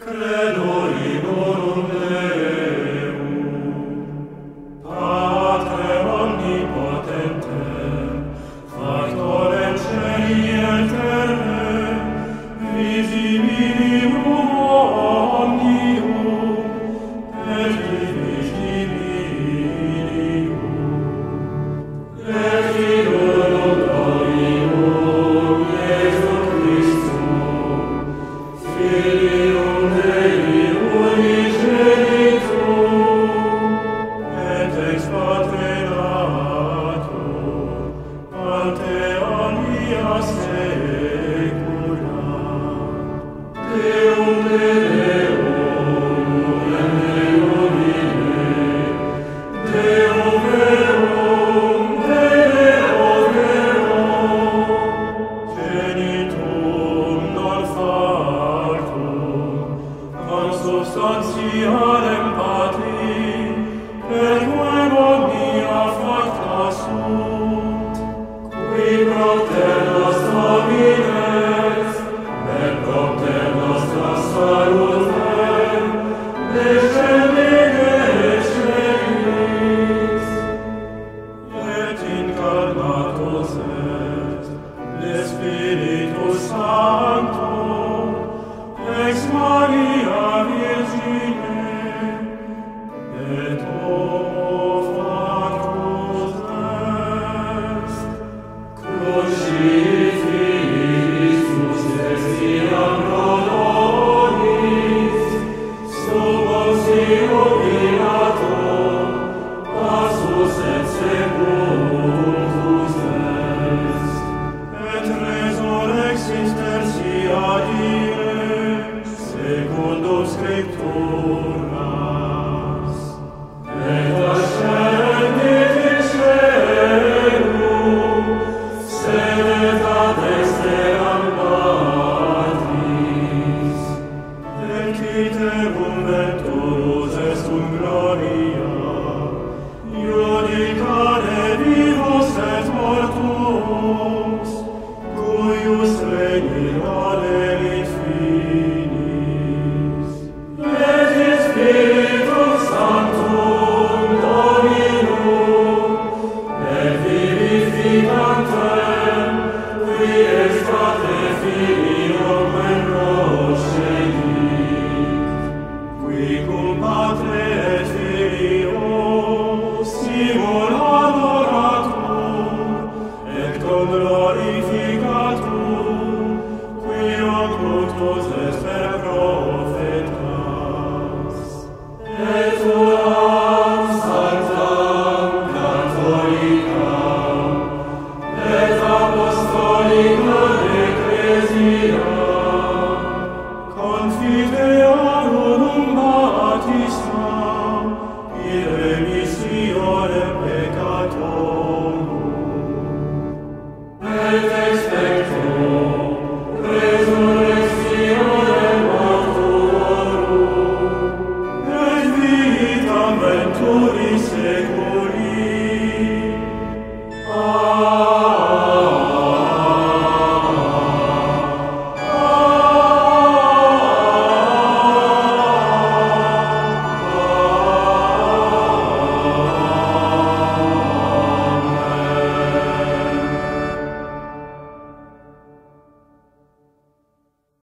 Credo in unum Deum, Patrem omnipotentem, factorem Celi et terrae, visibilum omnium, et vivis divinium, et Filium Dominium Iesu Christum, Filium Dei unigenitum, et ex patre natum, ante omnia saecula, Deum Deum. Substantialem Patri, per quem omnia facta sunt, qui propter nostra vines, per propter nostra salutem, descendine et celis, et incarnatus est de Spiritus Sancto, ex Maria Scriptum